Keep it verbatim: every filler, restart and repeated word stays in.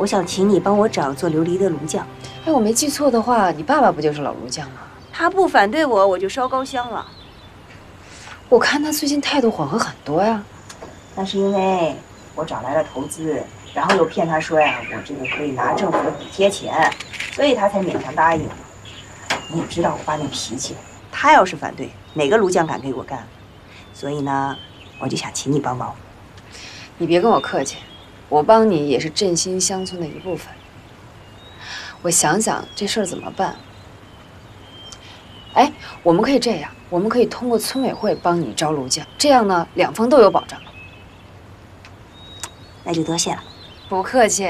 我想请你帮我找做琉璃的炉匠。哎，我没记错的话，你爸爸不就是老炉匠吗？他不反对我，我就烧高香了。我看他最近态度缓和很多呀。那是因为我找来了投资，然后又骗他说呀，我这个可以拿政府补贴钱，所以他才勉强答应。你也知道我爸那脾气，他要是反对，哪个炉匠敢给我干？所以呢，我就想请你帮忙。 你别跟我客气，我帮你也是振兴乡村的一部分。我想想这事儿怎么办。哎，我们可以这样，我们可以通过村委会帮你招炉匠，这样呢，两方都有保障。那就多谢了，不客气。